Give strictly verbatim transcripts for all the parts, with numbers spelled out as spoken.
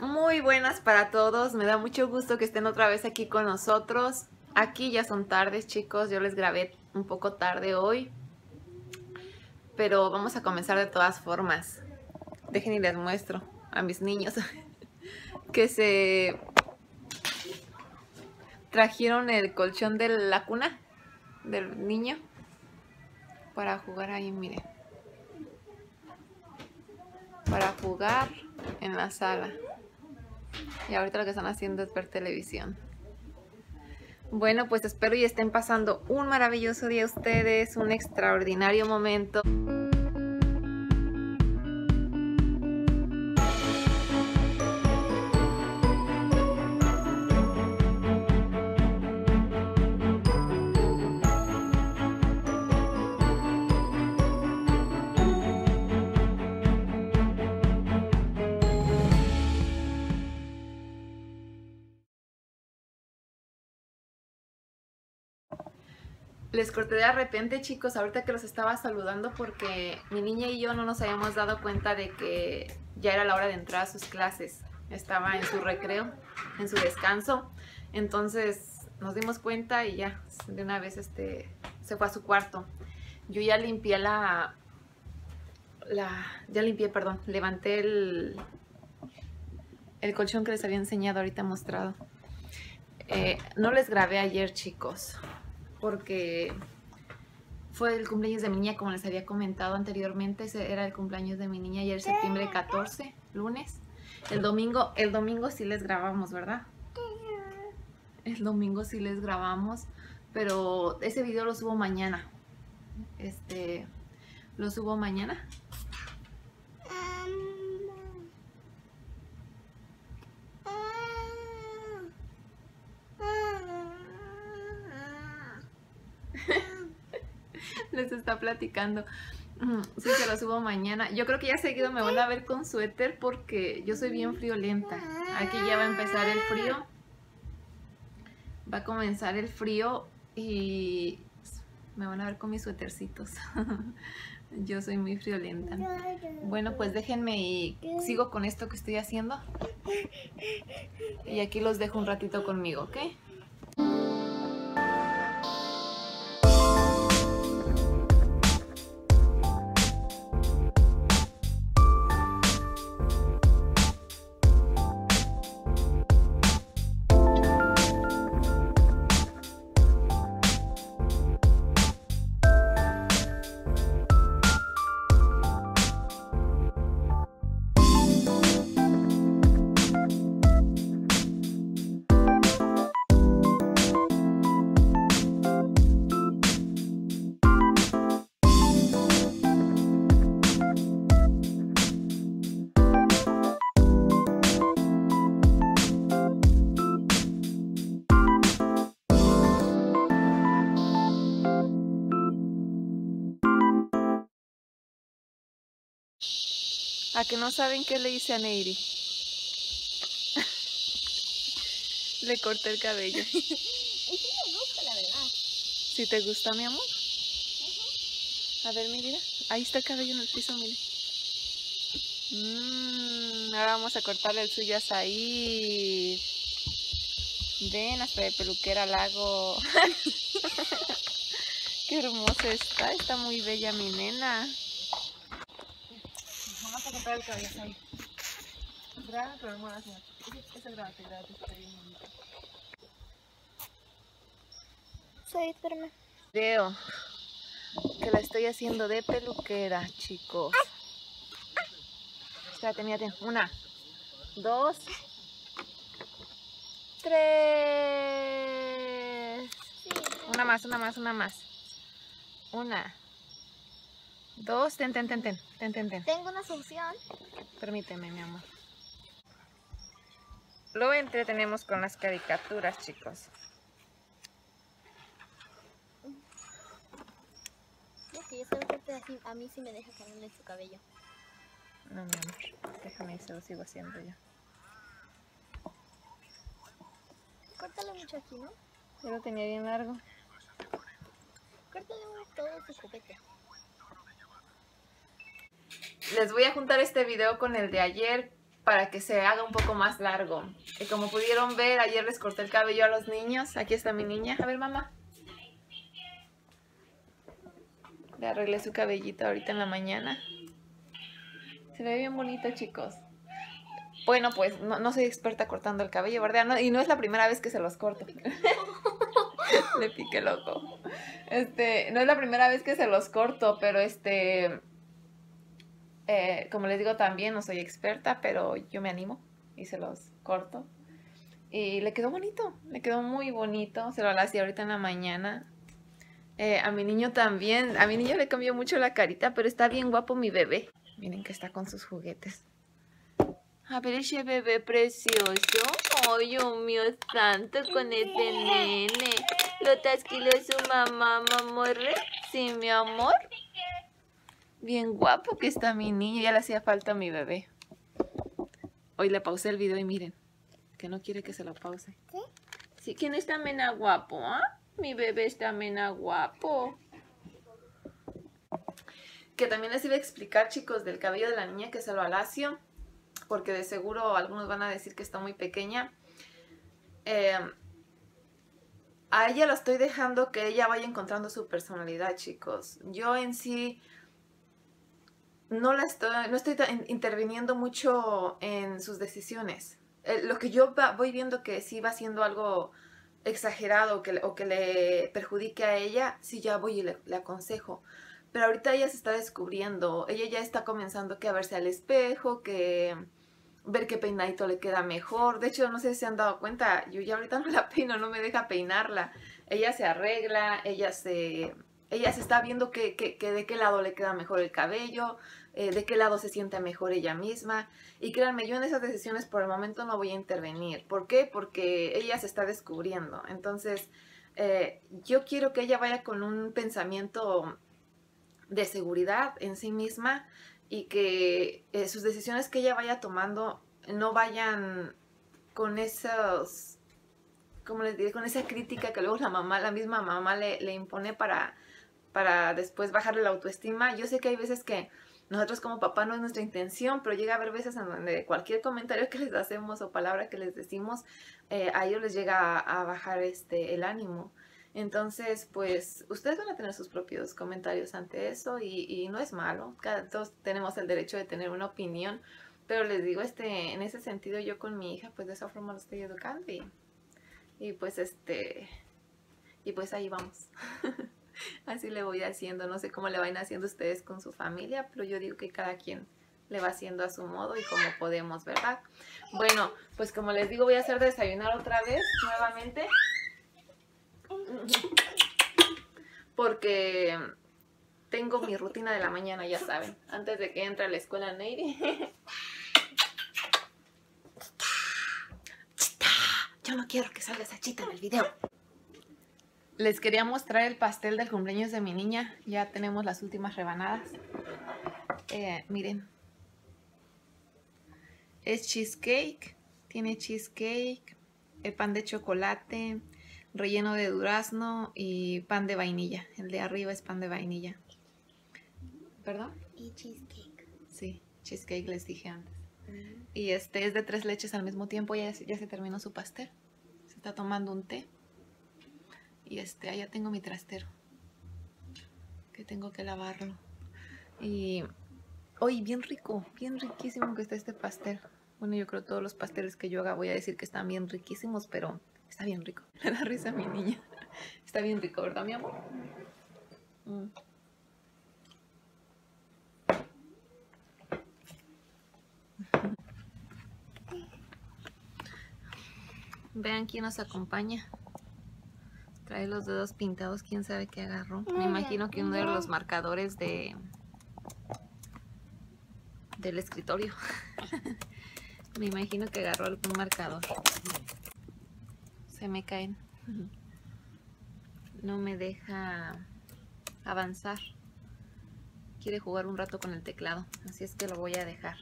Muy buenas para todos, me da mucho gusto que estén otra vez aquí con nosotros. Aquí ya son tardes, chicos, yo les grabé un poco tarde hoy, pero vamos a comenzar de todas formas. Dejen y les muestro a mis niños que se trajeron el colchón de la cuna del niño para jugar ahí, miren, para jugar en la sala. Y ahorita lo que están haciendo es ver televisión. Bueno, pues espero y estén pasando un maravilloso día ustedes, un extraordinario momento. Les corté de repente, chicos, ahorita que los estaba saludando, porque mi niña y yo no nos habíamos dado cuenta de que ya era la hora de entrar a sus clases. Estaba en su recreo, en su descanso. Entonces nos dimos cuenta y ya, de una vez este, se fue a su cuarto. Yo ya limpié la... la ya limpié, perdón, levanté el, el colchón que les había enseñado ahorita mostrado. Eh, no les grabé ayer, chicos, porque fue el cumpleaños de mi niña, como les había comentado anteriormente. Ese era el cumpleaños de mi niña ayer, septiembre catorce, lunes. El domingo, el domingo sí les grabamos, ¿verdad? El domingo sí les grabamos, pero ese video lo subo mañana. Este, lo subo mañana. Les está platicando. Sí, se lo subo mañana. Yo creo que ya seguido me van a ver con suéter porque yo soy bien friolenta. Aquí ya va a empezar el frío. Va a comenzar el frío y me van a ver con mis suétercitos. Yo soy muy friolenta. Bueno, pues déjenme y sigo con esto que estoy haciendo. Y aquí los dejo un ratito conmigo, ¿ok? A que no saben qué le hice a Neyri. Le corté el cabello. Sí me gusta, la verdad. ¿Sí te gusta, mi amor? Uh-huh. A ver, mi vida. Ahí está el cabello en el piso, mire. Mm, ahora vamos a cortarle el suyo a Zahid. Ven, hasta de peluquera la hago. Qué hermosa está. Está muy bella mi nena. Vamos a comprar el cabello ahí. Graba, pero no me hagas nada. Esa grabate, grabate, está bien bonita. Soy, espérame. Creo que la estoy haciendo de peluquera, chicos. Espérate, mírate. Una, dos, tres. Una más, una más, una más. Una. Dos, ten, ten, ten, ten, ten, ten, ten. Tengo una solución. Permíteme, mi amor. Lo entretenemos con las caricaturas, chicos. Es que yo solo corto así, a mí sí me deja cambiarle su cabello. No, mi amor, déjame y se lo sigo haciendo yo. Córtalo mucho aquí, ¿no? Yo lo tenía bien largo. Córtalo todo su copete. Les voy a juntar este video con el de ayer para que se haga un poco más largo. Y como pudieron ver, ayer les corté el cabello a los niños. Aquí está mi niña. A ver, mamá. Le arreglé su cabellito ahorita en la mañana. Se ve bien bonito, chicos. Bueno, pues no, no soy experta cortando el cabello, ¿verdad? No, y no es la primera vez que se los corto. Le piqué el ojo. Este, no es la primera vez que se los corto, pero este... Eh, como les digo, también no soy experta, pero yo me animo y se los corto. Y le quedó bonito, le quedó muy bonito. Se lo alací ahorita en la mañana. Eh, a mi niño también, a mi niño le cambió mucho la carita, pero está bien guapo mi bebé. Miren que está con sus juguetes. A ver ese bebé precioso. Ay, Dios mío santo, con este nene. ¿Lo tasquiló su mamá, mamorre? Sí, mi amor. Bien guapo que está mi niño, ya le hacía falta a mi bebé. Hoy le pausé el video y miren, que no quiere que se lo pause. ¿Sí? Sí, ¿quién está mena guapo? ¿Ah? Mi bebé está mena guapo. Que también les iba a explicar, chicos, del cabello de la niña que se lo alació, porque de seguro algunos van a decir que está muy pequeña. Eh, a ella la estoy dejando que ella vaya encontrando su personalidad, chicos. Yo en sí... No, la estoy, no estoy interviniendo mucho en sus decisiones. Eh, lo que yo va, voy viendo que sí va siendo algo exagerado que, o que le perjudique a ella, sí ya voy y le, le aconsejo. Pero ahorita ella se está descubriendo. Ella ya está comenzando que a verse al espejo, que ver qué peinadito le queda mejor. De hecho, no sé si se han dado cuenta, yo ya ahorita no la peino, no me deja peinarla. Ella se arregla, ella se... Ella se está viendo que, que, que de qué lado le queda mejor el cabello, eh, de qué lado se siente mejor ella misma. Y créanme, yo en esas decisiones por el momento no voy a intervenir. ¿Por qué? Porque ella se está descubriendo. Entonces, eh, yo quiero que ella vaya con un pensamiento de seguridad en sí misma y que eh, sus decisiones que ella vaya tomando no vayan con esos... Como les diré, con esa crítica que luego la mamá, la misma mamá le, le impone para, para después bajarle la autoestima. Yo sé que hay veces que nosotros como papá no es nuestra intención, pero llega a haber veces en donde cualquier comentario que les hacemos o palabra que les decimos, eh, a ellos les llega a, a bajar este, el ánimo. Entonces, pues, ustedes van a tener sus propios comentarios ante eso y, y no es malo. Cada, todos tenemos el derecho de tener una opinión, pero les digo, este, en ese sentido yo con mi hija, pues de esa forma lo estoy educando y... Y pues este, y pues ahí vamos. Así le voy haciendo, no sé cómo le vayan haciendo ustedes con su familia, pero yo digo que cada quien le va haciendo a su modo y como podemos, ¿verdad? Bueno, pues como les digo, voy a hacer desayunar otra vez, nuevamente. Porque tengo mi rutina de la mañana, ya saben, antes de que entre a la escuela Neyri. Yo no quiero que salga esa chita en el video. Les quería mostrar el pastel del cumpleaños de mi niña. Ya tenemos las últimas rebanadas. Eh, miren. Es cheesecake. Tiene cheesecake, el pan de chocolate, relleno de durazno y pan de vainilla. El de arriba es pan de vainilla. ¿Perdón? Y cheesecake. Sí, cheesecake les dije antes. Y este es de tres leches al mismo tiempo. Ya, ya se terminó su pastel. Se está tomando un té. Y este, allá tengo mi trastero, que tengo que lavarlo. Y hoy, bien rico, bien riquísimo que está este pastel. Bueno, yo creo todos los pasteles que yo haga voy a decir que están bien riquísimos, pero está bien rico. Le da risa a mi niña. Está bien rico, ¿verdad, mi amor? Mm. Vean quién nos acompaña. Trae los dedos pintados, quién sabe qué agarró. Me imagino que uno de los marcadores de del escritorio. Me imagino que agarró algún marcador. Se me caen. No me deja avanzar. Quiere jugar un rato con el teclado, así es que lo voy a dejar.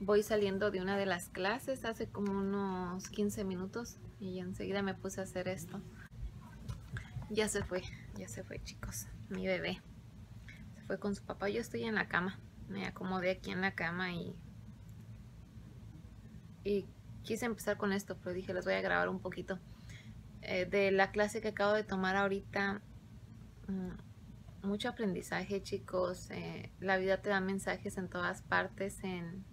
Voy saliendo de una de las clases hace como unos quince minutos y enseguida me puse a hacer esto. Ya se fue, ya se fue, chicos. Mi bebé se fue con su papá. Yo estoy en la cama. me acomodé aquí en la cama y, y quise empezar con esto, pero dije, les voy a grabar un poquito eh, de la clase que acabo de tomar ahorita. Mm, mucho aprendizaje, chicos. Eh, la vida te da mensajes en todas partes. En,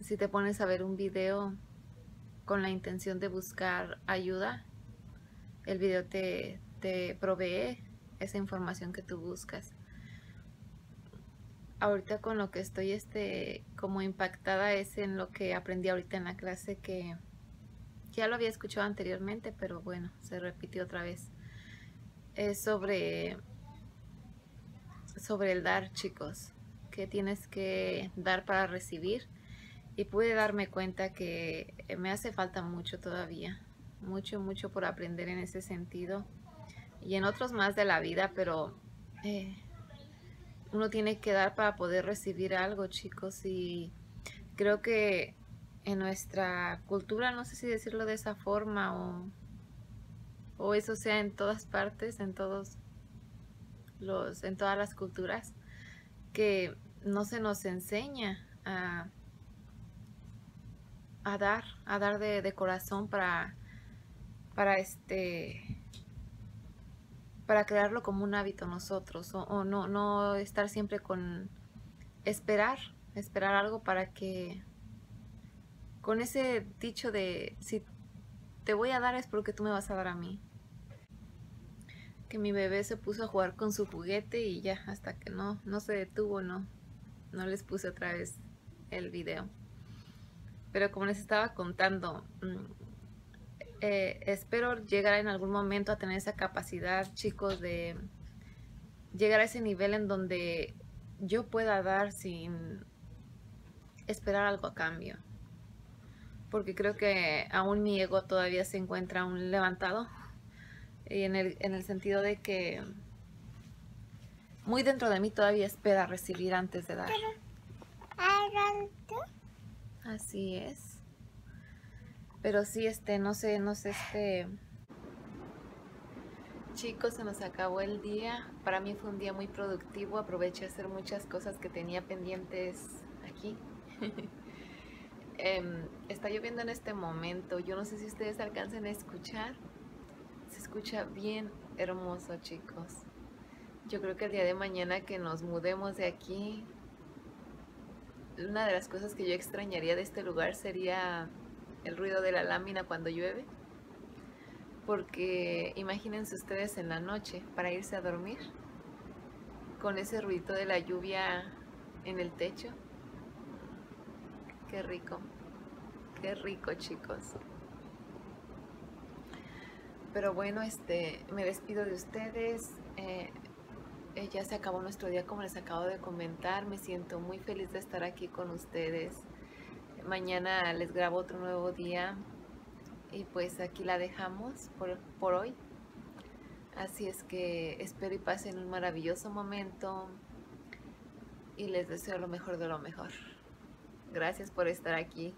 si te pones a ver un video con la intención de buscar ayuda, el video te, te provee esa información que tú buscas. Ahorita con lo que estoy este, como impactada es en lo que aprendí ahorita en la clase, que ya lo había escuchado anteriormente, pero bueno, se repitió otra vez. Es sobre, sobre el dar, chicos, que tienes que dar para recibir. Y pude darme cuenta que me hace falta mucho todavía, mucho, mucho por aprender en ese sentido y en otros más de la vida, pero... Eh, uno tiene que dar para poder recibir algo, chicos, y creo que en nuestra cultura, no sé si decirlo de esa forma o, o eso sea en todas partes, en todos los, en todas las culturas, que no se nos enseña a, a dar, a dar de, de corazón para, para este... para crearlo como un hábito nosotros, o, o no, no estar siempre con esperar, esperar algo para que, con ese dicho de si te voy a dar es porque tú me vas a dar a mí. Que mi bebé se puso a jugar con su juguete y ya, hasta que no, no se detuvo, no, no les puse otra vez el video. Pero como les estaba contando, Eh, espero llegar en algún momento a tener esa capacidad, chicos, de llegar a ese nivel en donde yo pueda dar sin esperar algo a cambio. Porque creo que aún mi ego todavía se encuentra aún levantado. Y en el, en el sentido de que muy dentro de mí todavía espera recibir antes de dar. Así es. Pero sí, este, no sé, no sé, este... Chicos, se nos acabó el día. Para mí fue un día muy productivo. Aproveché a hacer muchas cosas que tenía pendientes aquí. eh, está lloviendo en este momento. Yo no sé si ustedes alcancen a escuchar. Se escucha bien hermoso, chicos. Yo creo que el día de mañana que nos mudemos de aquí, una de las cosas que yo extrañaría de este lugar sería el ruido de la lámina cuando llueve, porque imagínense ustedes en la noche para irse a dormir con ese ruido de la lluvia en el techo. Qué rico, qué rico, chicos. Pero bueno, este, me despido de ustedes. eh, eh, ya se acabó nuestro día, como les acabo de comentar. Me siento muy feliz de estar aquí con ustedes. Mañana les grabo otro nuevo día y pues aquí la dejamos por, por hoy. Así es que espero y pasen un maravilloso momento y les deseo lo mejor de lo mejor. Gracias por estar aquí.